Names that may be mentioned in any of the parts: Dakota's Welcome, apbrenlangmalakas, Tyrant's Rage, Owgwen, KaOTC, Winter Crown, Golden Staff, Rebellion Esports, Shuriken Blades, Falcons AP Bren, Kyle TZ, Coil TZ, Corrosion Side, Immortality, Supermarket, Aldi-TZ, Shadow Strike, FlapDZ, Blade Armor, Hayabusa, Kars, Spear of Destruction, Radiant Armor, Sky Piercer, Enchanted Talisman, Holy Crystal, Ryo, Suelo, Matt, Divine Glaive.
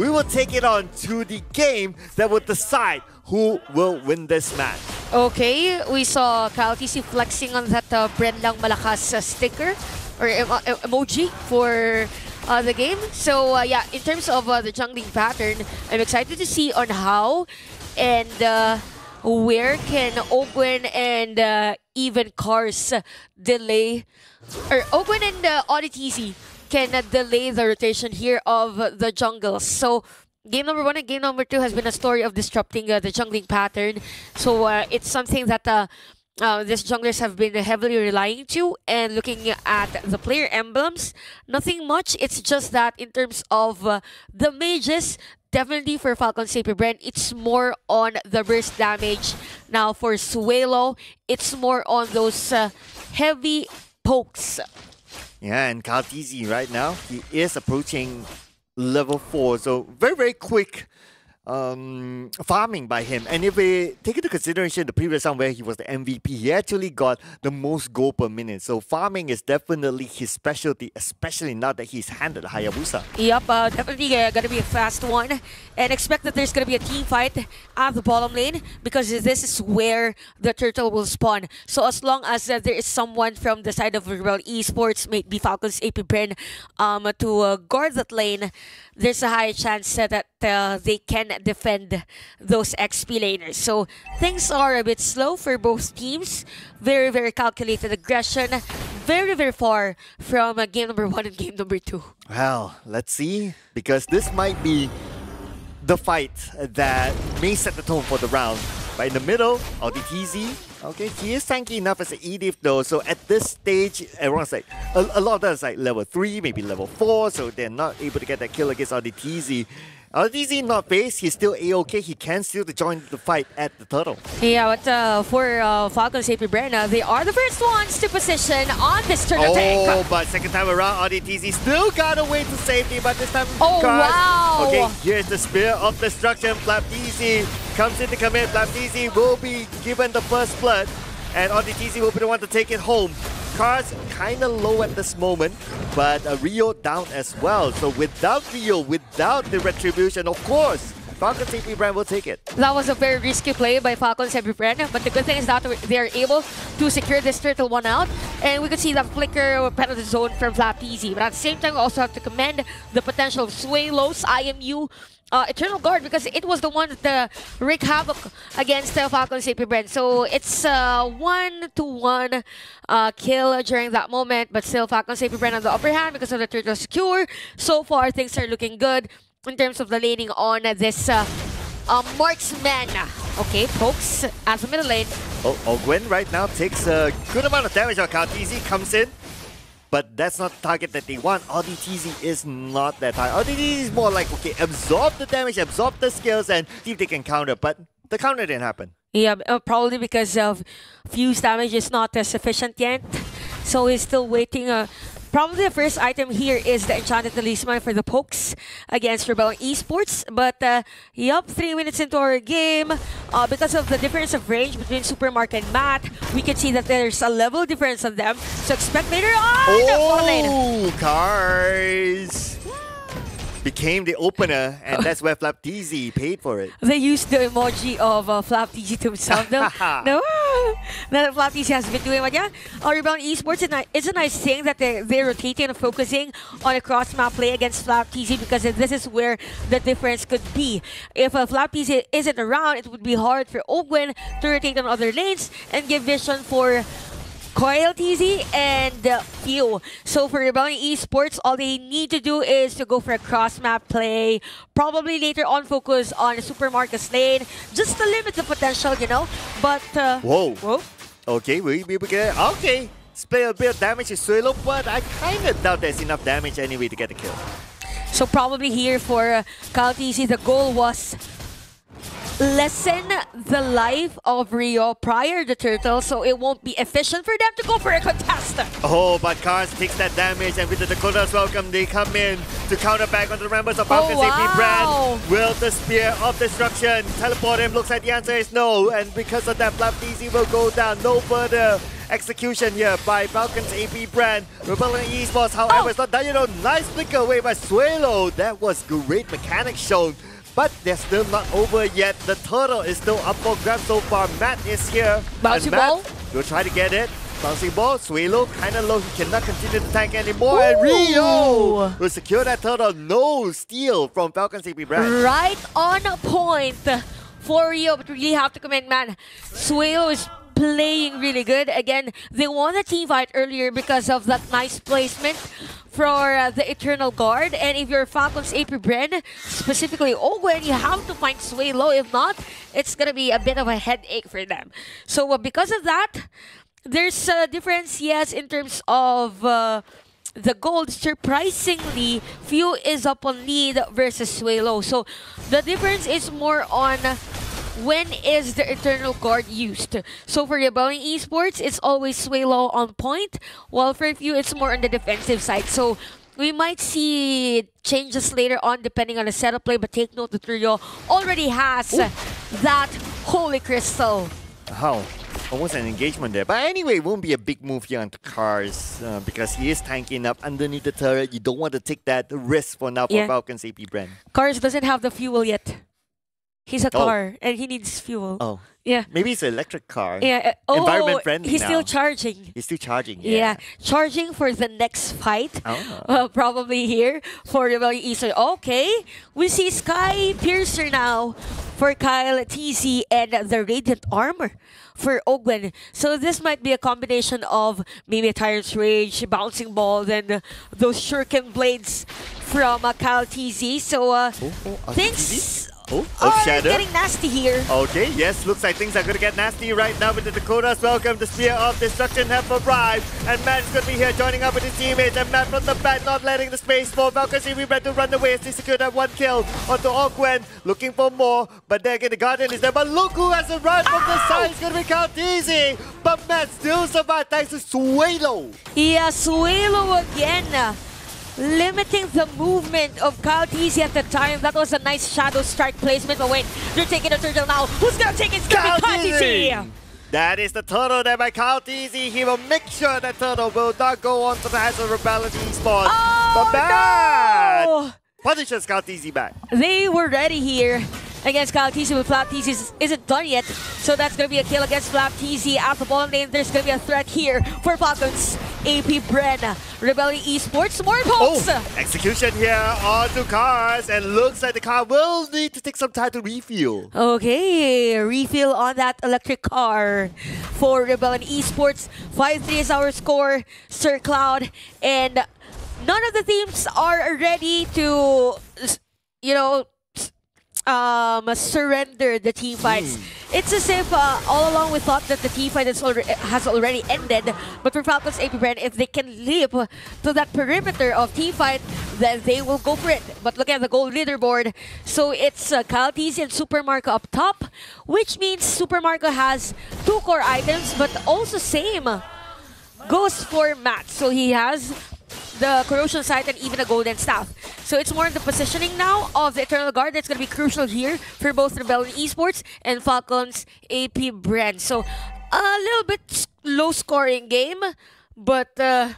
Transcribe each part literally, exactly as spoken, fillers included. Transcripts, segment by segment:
We will take it on to the game that will decide who will win this match. Okay, we saw KaOTC flexing on that uh, Bren Lang Malakas uh, sticker or em emoji for uh, the game. So uh, yeah, in terms of uh, the jungling pattern, I'm excited to see on how and uh, where can Owgwen and uh, even Kars delay, or Owgwen and uh, Aldi-T Z can uh, delay the rotation here of uh, the jungles. So game number one and game number two has been a story of disrupting uh, the jungling pattern. So uh, it's something that uh, uh, these junglers have been heavily relying to, and looking at the player emblems, nothing much. It's just that in terms of uh, the mages, definitely for Falcons A P Bren, it's more on the burst damage. Now for Suelo, it's more on those uh, heavy pokes. Yeah, and KaoTZ right now, he is approaching level four. So very, very quick um, farming by him. And if we take into consideration the previous round where he was the M V P, he actually got the most gold per minute. So farming is definitely his specialty, especially now that he's handed Hayabusa. Yep, uh, definitely uh, going to be a fast one. And expect that there's going to be a team fight at the bottom lane, because this is where the turtle will spawn. So as long as uh, there is someone from the side of Rebellion Esports, maybe Falcons A P Bren, um, to uh, guard that lane, there's a high chance uh, that uh, they can defend those X P laners. So things are a bit slow for both teams. Very, very calculated aggression. Very, very far from uh, game number one and game number two. Well, let's see, because this might be the fight that may set the tone for the round. But in the middle, Aldi-T Z, okay, he is tanky enough as an E D I F though. So at this stage, everyone's like, a, a lot of us like level three, maybe level four, so they're not able to get that kill against Aldi-T Z. Aldi-T Z not base, he's still A O K, he can still join the fight at the turtle. Yeah, but uh, for uh, Falcons A P Bren, uh, they are the first ones to position on this turtle oh, tank. Oh, but second time around, Aldi-T Z still got away to safety, but this time oh, Kars. Wow. Okay, here's the Spear of Destruction. FlapDZ comes in to commit. FlapDZ will be given the first blood, and Aldi-T Z will be the one to take it home. Kars kind of low at this moment, but uh, Ryo down as well. So without Ryo, without the retribution, of course, Falcons A P Bren will take it. That was a very risky play by Falcons A P Bren, but the good thing is that they're able to secure this turtle one out, and we could see that flicker penalty zone from FlapDZ. But at the same time, we also have to commend the potential of Suelo's I M U Uh, Eternal Guard, because it was the one that uh, wreaked havoc against uh, Falcons A P Bren. So it's uh, one to one uh, kill during that moment, but still Falcons A P Bren on the upper hand because of the turtle secure. So far, things are looking good in terms of the laning on uh, this uh, uh, marksman. Okay, folks, as a middle lane. Oh, Owgwen right now takes a good amount of damage on KaoTZ, comes in. But that's not the target that they want. Aldi-T Z is not that high. Aldi-T Z is more like, okay, absorb the damage, absorb the skills, and see if they can counter. But the counter didn't happen. Yeah, uh, probably because of fuse damage is not uh, sufficient yet. So he's still waiting. Uh, probably the first item here is the Enchanted Talisman for the pokes against Rebellion Esports. But, uh, yup, three minutes into our game, uh, because of the difference of range between Supermarket and Matt, we can see that there's a level difference on them. So expect later on! Oh, Kars became the opener, and that's where FlapDZ paid for it. They used the emoji of uh, FlapDZ to himself, though. No, that FlapDZ has been doing, but yeah, uh, Rebellion Esports, it's a nice thing that they, they're rotating and focusing on a cross-map play against FlapDZ, because this is where the difference could be. If uh, FlapDZ isn't around, it would be hard for Owgwen to rotate on other lanes and give vision for Coil T Z and uh, Pew. So for Rebellion Esports, all they need to do is to go for a cross-map play, probably later on focus on Supermarket's lane, just to limit the potential, you know, but... Uh, whoa. Whoa. Okay, we we get... Okay. Split a bit of damage to Suelo, but I kind of doubt there's enough damage anyway to get the kill. So probably here for uh, KaoTC, the goal was... lessen the life of Ryo prior to turtle, so it won't be efficient for them to go for a contestant. Oh, but Kars takes that damage, and with the Dakota's Welcome, they come in to counter back on the Rambos of Falcons oh, wow. A P Bren. Will the Spear of Destruction teleport him? Looks like the answer is no, and because of that, FlapDZ will go down no further. execution here by Falcons A P Bren. Rebellion Esports, however, oh. it's not done. You know, nice flick away by Suelo. That was great mechanics shown. But they're still not over yet. The turtle is still up for grabs so far. Matt is here. Bouncy ball. You'll try to get it. Bouncing ball, Suelo kind of low, he cannot continue to tank anymore. Ooh. And Ryo will secure that turtle. No steal from Falcons A P Bren. Right on point for Ryo, but really have to commend, man. Suelo is playing really good. Again, they won a team fight earlier because of that nice placement for uh, the Eternal Guard. And if you're Falcons A P Bren, specifically Owgwen, you have to find Suelo. If not, it's going to be a bit of a headache for them. So uh, because of that, there's a difference, yes, in terms of uh, the gold. Surprisingly, few is up on lead versus Suelo. So the difference is more on when is the Eternal Guard used. So for Rebellion Esports, it's always Suelo on point, while for few, it's more on the defensive side. So we might see changes later on depending on the setup play, but take note that Ryo already has Ooh. that Holy Crystal. How? Almost an engagement there. But anyway, it won't be a big move here on Kars uh, because he is tanking up underneath the turret. You don't want to take that risk for now for yeah. Falcons A P Bren. Kars doesn't have the fuel yet. He's a oh. car and he needs fuel. Oh. Yeah. Maybe it's an electric car. Yeah. Uh, Environment oh, friendly He's now. still charging. He's still charging. Yeah. yeah. Charging for the next fight. Oh. Uh, probably here for Rebellion Eastern. Okay. We see Sky Piercer now for Kyle T Z and the Radiant Armor for Owgwen. So this might be a combination of maybe Tyrant's Rage, Bouncing Ball, then those Shuriken Blades from uh, Kyle T Z. So uh, oh, oh, things... Oh, oh it's getting nasty here. Okay, yes, looks like things are going to get nasty right now with the Dakota's Welcome. The Spear of Destruction have arrived. And Matt is going to be here joining up with his teammates. And Matt from the back, not letting the space for Falcons A P Bren to run away as they secure that one kill onto Owgwen. Looking for more, but there again, the Guardian is there. But look who has arrived from the side. It's going to be KaOTC. But Matt still survived thanks to Suelo. Yeah, Suelo again. Limiting the movement of KaOTC at the time. That was a nice Shadow Strike placement. But wait, they're taking a turtle now. Who's going to take it? It's going to be KaOTC! That is the turtle there by KaOTC. He will make sure that turtle will not go on to the hands of Rebellion Esports. Oh, but bad! No! Punishes KaOTC back. They were ready here against KaOTC, but FlapDZ isn't done yet. So that's going to be a kill against FlapDZ out the ball lane. There's going to be a threat here for Falcons A P Bren. Rebellion Esports, more pokes! Oh, execution here onto Kars, and looks like the car will need to take some time to refuel. Okay, refuel on that electric car for Rebellion Esports. five three is our score, Sir Cloud, and none of the teams are ready to, you know, um, surrender the team fights. Mm. It's as if uh, all along we thought that the team fight has already, has already ended. But for Falcons A P Bren, if they can leap to that perimeter of team fight, then they will go for it. But look at the gold leaderboard. So it's uh, KaOTC and Supermarket up top, which means Supermarket has two core items, but also same goes for Matt. So he has the Corrosion Side and even a Golden Staff. So it's more in the positioning now of the Eternal Guard that's going to be crucial here for both Rebellion Esports and Falcons A P Bren. So a little bit low scoring game, but uh,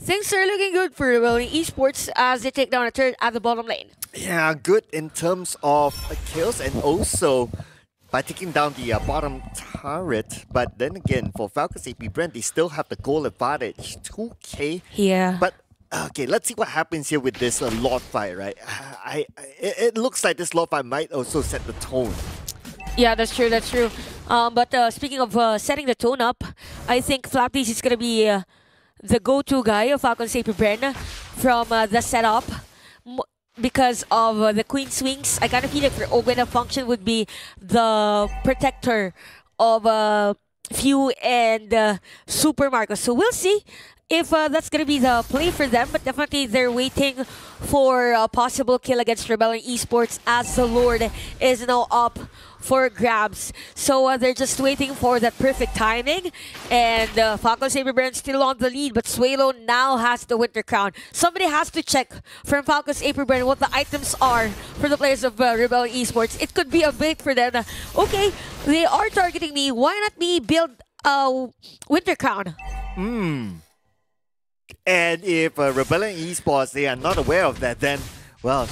things are looking good for Rebellion Esports as they take down a turret at the bottom lane. Yeah, good in terms of kills and also by taking down the uh, bottom turret. But then again, for Falcons A P Bren, they still have the goal advantage, two K. Yeah. But okay, let's see what happens here with this uh, Lord fight, right? I, I it, it looks like this Lord fight might also set the tone. Yeah, that's true, that's true. Um, but uh, speaking of uh, setting the tone up, I think FlapDZ is going to be uh, the go-to guy of Falcons A P Bren from uh, the setup. M because of uh, the Queen Swings, I kind of feel like for Owgwen, a function would be the protector of uh, Few and uh, Supermarket. So we'll see if uh, that's going to be the play for them, but definitely they're waiting for a possible kill against Rebellion Esports as the Lord is now up for grabs. So uh, they're just waiting for that perfect timing, and uh, Falcons A P Bren still on the lead, but Suelo now has the Winter Crown. Somebody has to check from Falcons A P Bren what the items are for the players of uh, Rebellion Esports. It could be a big for them. Okay, they are targeting me. Why not me build uh, Winter Crown. Hmm. And if uh, Rebellion Esports, they are not aware of that, then, well,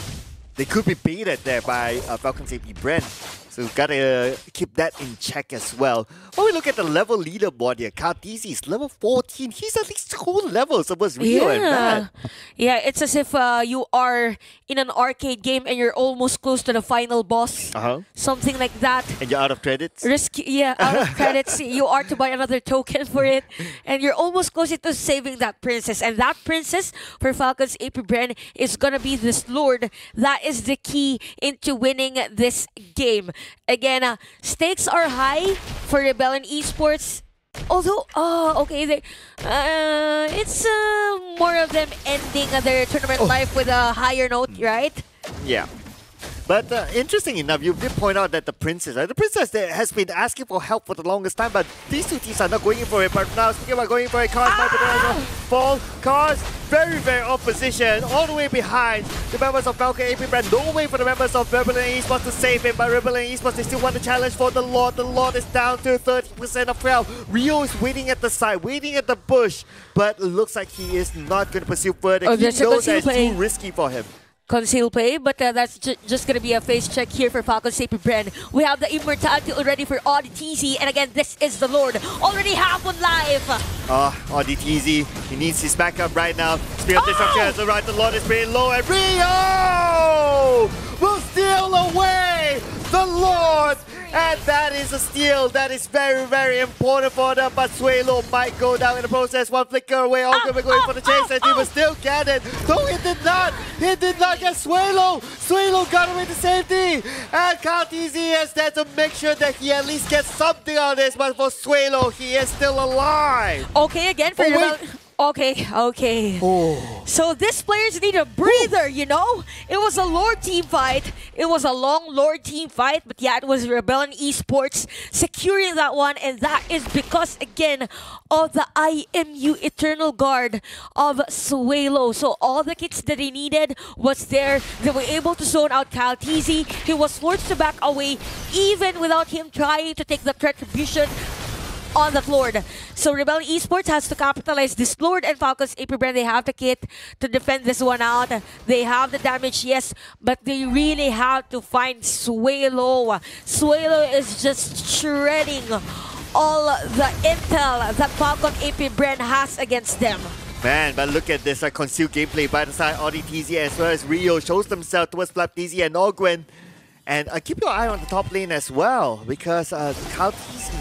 they could be beaten there by uh, Falcons A P Bren. So gotta uh, keep that in check as well. When we look at the level leaderboard here, KaOTC is level fourteen. He's at least two levels above Ryo and Matt. Yeah, it's as if uh, you are in an arcade game and you're almost close to the final boss. Uh-huh. Something like that. And you're out of credits? Risky, yeah, out of credits. You are to buy another token for it. And you're almost close to saving that princess. And that princess for Falcons A P Bren is gonna be this lord. That is the key into winning this game. Again, uh, stakes are high for Rebellion Esports. Although, oh, okay, they, uh, it's uh, more of them ending their tournament oh. life with a higher note, right? Yeah. But uh, interesting enough, you did point out that the princess, uh, the princess that has been asking for help for the longest time, but these two teams are not going in for it. But now, speaking about going in for it, Kars might ah! fall. Kars, very, very opposition, all the way behind. The members of Falcon A P Bren, no way for the members of Rebellion Esports to save him. But Rebellion Esports, they still want the challenge for the Lord. The Lord is down to thirty percent of health. Ryo is waiting at the side, waiting at the bush, but looks like he is not going to pursue further. Oh, he knows that it's too risky for him. Conceal play, but uh, that's ju just going to be a face check here for Falcons A P Bren. We have the Immortality already for Aldi-T Z, and again, this is the Lord. Already half on life. Ah, uh, Aldi-T Z, he needs his backup right now. Spear of Destruction has arrived, the Lord is pretty low, and Ryo will steal away the Lord. And that is a steal. That is very, very important for them. But Suelo might go down in the process. One flicker away. All going oh, for the chase. Oh, and he was still get it. No, he did not. He did not get Suelo. Suelo got away to safety. And KaOTC is there to make sure that he at least gets something on this. But for Suelo, he is still alive. Okay, again for oh, you. Okay, okay. Oh. So these players need a breather, you know? It was a Lord team fight. It was a long Lord team fight, but yeah, it was Rebellion Esports securing that one, and that is because, again, of the I M U Eternal Guard of Suelo. So all the kits that they needed was there. They were able to zone out Kyle T Z. He was forced to back away, even without him trying to take the retribution on that Lord. So Rebellion Esports has to capitalize this Lord, and Falcons A P Bren, they have the kit to defend this one out. They have the damage, yes, but they really have to find Suelo. Suelo is just shredding all the intel that Falcon A P Bren has against them. Man, but look at this, a concealed gameplay by the side. Aldi-T Z as well as Ryo shows themselves towards FlapDZ and Owgwen. And uh, keep your eye on the top lane as well, because uh, KaOTC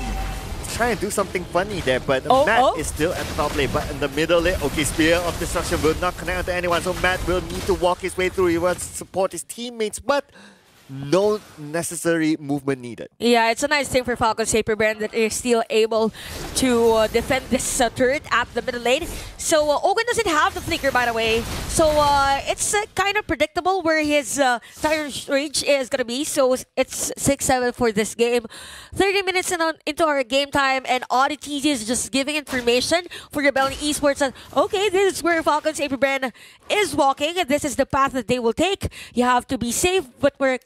trying to do something funny there, but oh, Matt oh. is still at the top lane. But in the middle lane, okay, Spear of Destruction will not connect onto anyone, so Matt will need to walk his way through. He wants to support his teammates, but no necessary movement needed. Yeah, it's a nice thing for Falcons A P Bren that they're still able to uh, defend this uh, turret at the middle lane. So uh, Owgwen doesn't have the flicker, by the way. So uh, it's uh, kind of predictable where his uh, Tyrant's Rage is going to be. So it's six seven for this game. thirty minutes in on, into our game time, and Aldi-T Z is just giving information for Rebellion Esports that, okay, this is where Falcons A P Bren is walking. And this is the path that they will take. You have to be safe, but we're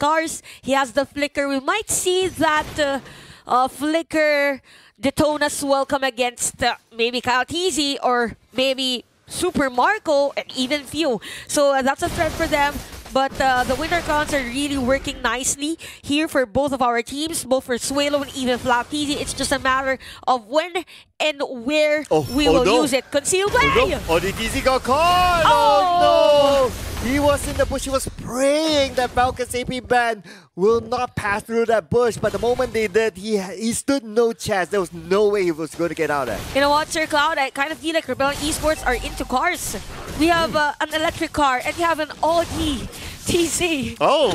he has the flicker. We might see that uh, uh, flicker Dakota's Welcome against uh, maybe KaOTC or maybe Supermarket and even few. So uh, that's a threat for them. But uh, the Winter Crowns are really working nicely here for both of our teams, both for Suelo and even FlapDZ. It's just a matter of when and where oh, we oh will no. use it. Conceal play! Oh, no. Aldi-T Z got caught! Oh. oh no! He was in the bush. He was praying that Falcons A P Bren will not pass through that bush. But the moment they did, he, he stood no chance. There was no way he was going to get out of it. You know what, Sir Cloud? I kind of feel like Rebellion Esports are into cars. We have uh, an electric car, and we have an Aldi-T Z. Oh,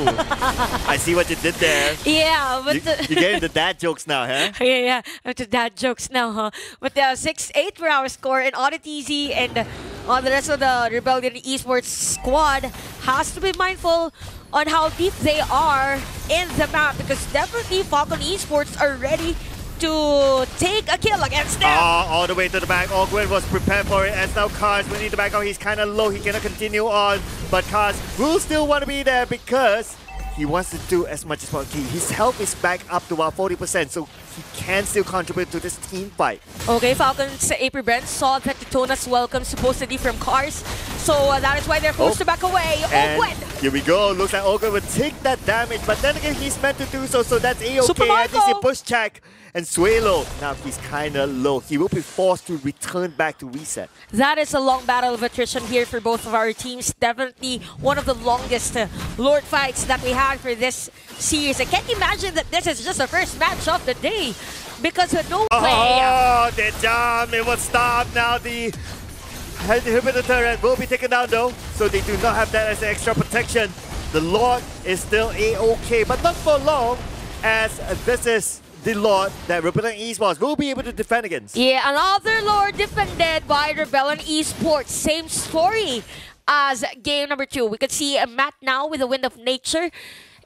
I see what you did there. Yeah, but you, you're getting the dad jokes now, huh? Yeah, yeah, I'm the dad jokes now, huh? But uh, six eight for our score, and Aldi-T Z and uh, the rest of the Rebellion Esports squad has to be mindful on how deep they are in the map, because definitely Falcon Esports are ready to take a kill against them. Oh, all the way to the back. Owgwen was prepared for it, as now Kars will need to back out. He's kind of low. He cannot continue on, but Kars will still want to be there because he wants to do as much as possible. His health is back up to about forty percent, so he can still contribute to this team fight. Okay, Falcons A P Bren saw that Dakota's Welcome supposedly from Kars, so uh, that is why they're forced oh. to back away. Owgwen! Here we go, looks like Owgwen will take that damage, but then again he's meant to do so, so that's A-okay. At least he push check. And Suelo, now he's kind of low. He will be forced to return back to reset. That is a long battle of attrition here for both of our teams. Definitely one of the longest uh, Lord fights that we had for this series. I can't imagine that this is just the first match of the day because uh, no player. Oh, the jam. It will stop now. The inhibitor turret will be taken down though. So they do not have that as extra protection. The Lord is still A-okay, but not for long as this is the Lord that Rebellion Esports will be able to defend against. Yeah, another Lord defended by Rebellion Esports. Same story as game number two. We could see Matt now with the Wind of Nature.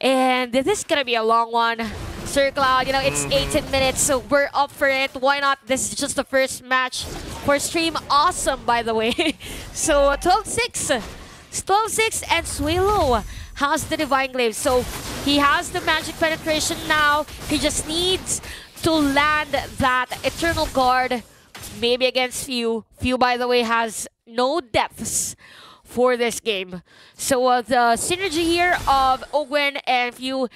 And this is going to be a long one. Sir Cloud, you know, it's eighteen minutes, so we're up for it. Why not? This is just the first match for stream. Awesome, by the way. So, twelve six. twelve six and Suelo has the Divine Glaive. So he has the magic penetration now. He just needs to land that Eternal Guard. Maybe against Few. Few, by the way, has no depths for this game. So uh, the synergy here of Owgwen and Few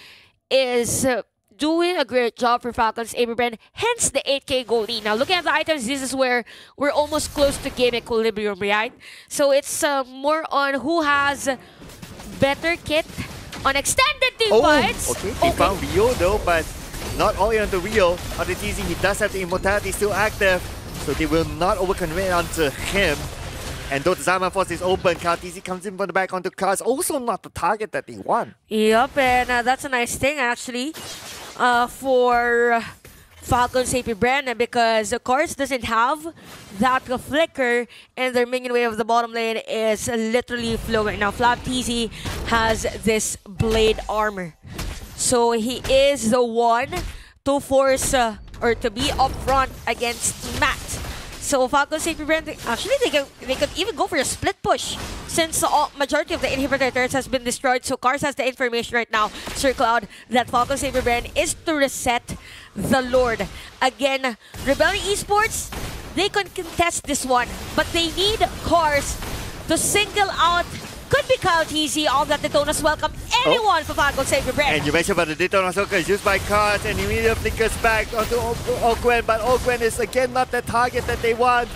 is uh, doing a great job for Falcons A P Bren. Hence the eight K gold lead. Now looking at the items, this is where we're almost close to game equilibrium, right? So it's uh, more on who has better kit on extended team oh, fights. Okay, they okay. found Ryo though, but not only on the Ryo, on the T Z, he does have the Immortality still active, so they will not overcommit onto him. And though the Zaman Force is open, KaOTC comes in from the back onto Kars, also not the target that they want. Yep, and uh, that's a nice thing actually uh, for Falcons A P Bren because Kars doesn't have that flicker and their minion wave of the bottom lane is literally flowing. Now FlapDZ has this Blade Armor. So he is the one to force uh, or to be up front against Matt. So Falcons A P Bren, actually they can, they could even go for a split push since the uh, majority of the inhibitor turrets has been destroyed. So Kars has the information right now, Sir Cloud, that Falcons A P Bren is to reset the Lord. Again, Rebellion Esports, they can contest this one, but they need Kars to single out. Could be KaOTC, all that Dakota's Welcome, anyone oh. for Falcons A P Bren. And you mentioned about the Dakota's Welcome used by Kars and immediately flickers back onto Owgwen, but Owgwen is again not the target that they want.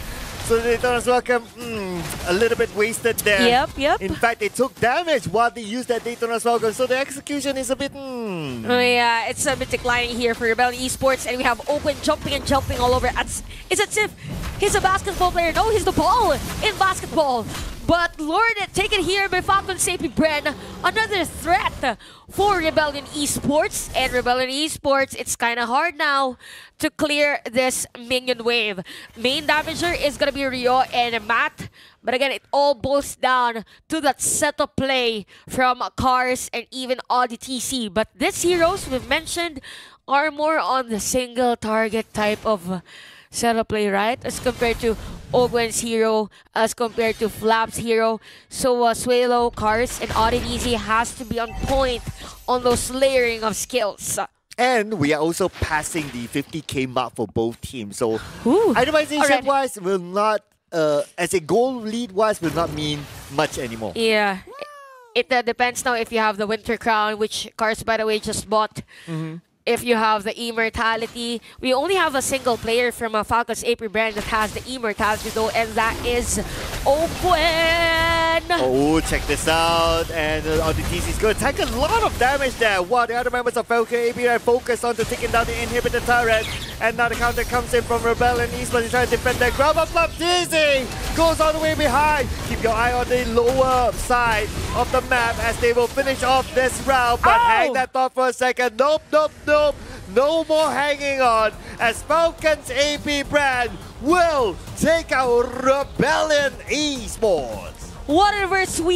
So the Dakota's Welcome, mm, a little bit wasted there. Yep, yep. In fact, they took damage while they used that Dakota's Welcome, so the execution is a bit, mm. Oh yeah, it's a bit declining here for Rebellion Esports, and we have Owgwen jumping and jumping all over. It's as if he's a basketball player. No, he's the ball in basketball. But Lord, taken here by Falcons A P Bren, another threat for Rebellion Esports. And Rebellion Esports, it's kind of hard now to clear this minion wave. Main damager is going to be Ryo and Matt. But again, it all boils down to that setup play from Kars and even Aldi-T Z. But these heroes we've mentioned are more on the single target type of setup play, right? As compared to Owgwen's hero, as compared to Flap's hero. So uh, Suelo, Kars, and Aldi-T Z has to be on point on those layering of skills. And we are also passing the fifty K mark for both teams. So Ooh, itemization-wise will not, uh, as a goal lead-wise, will not mean much anymore. Yeah. It uh, depends now if you have the Winter Crown, which Kars, by the way, just bought. Mm-hmm. If you have the Immortality, we only have a single player from a Falcons A P Bren that has the Immortality though, and that is Owgwen. Oh, check this out, and uh, Aldi-T Z is going to take a lot of damage there. Wow, the other members of Falcons A P Bren focused on to taking down the inhibitor turret, and now the counter comes in from Rebellion Esports to try to defend their ground, but FlapDZ goes all the way behind. Keep your eye on the lower side of the map as they will finish off this round, but Ow. hang that thought for a second. Nope, nope, nope. Nope, no more hanging on as Falcons A P Bren will take out Rebellion Esports. What a reverse sweep.